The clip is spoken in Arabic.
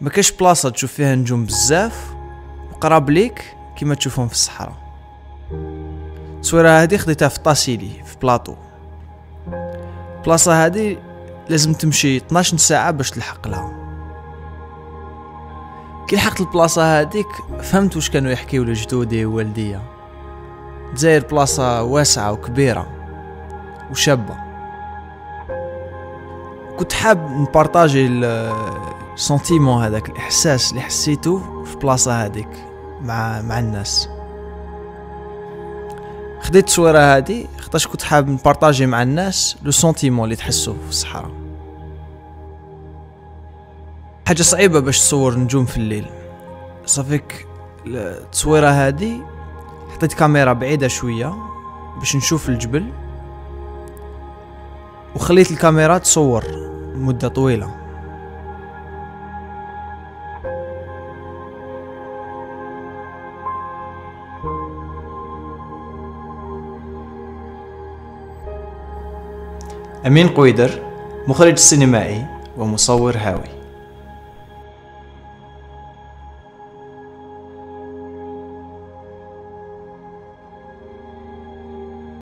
ما كاش بلاصه تشوف فيها نجوم بزاف وقراب ليك كيما تشوفهم في الصحراء. التصويره هذه خديتها في طاسيلي في بلاطو. البلاصه هذه لازم تمشي 12 ساعه باش تلحق لها. كي لحقت البلاصه هذيك فهمت واش كانوا يحكيو لجدودي ووالديا. الجزائر بلاصه واسعه وكبيره وشابه، كنت حاب نبارطاجي السنتيمون هذاك، الاحساس اللي حسيته في البلاصه هذيك مع الناس. خديت التصويره هذه خاطرش كنت حاب نبارطاجي مع الناس لو سنتيمون اللي تحسوه في الصحراء. حاجه صعيبه باش تصور نجوم في الليل، صافيك التصويره هذه حطيت كاميرا بعيده شويه باش نشوف الجبل، وخليت الكاميرا تصور مده طويله. أمين قويدر، مخرج سينمائي ومصور هاوي.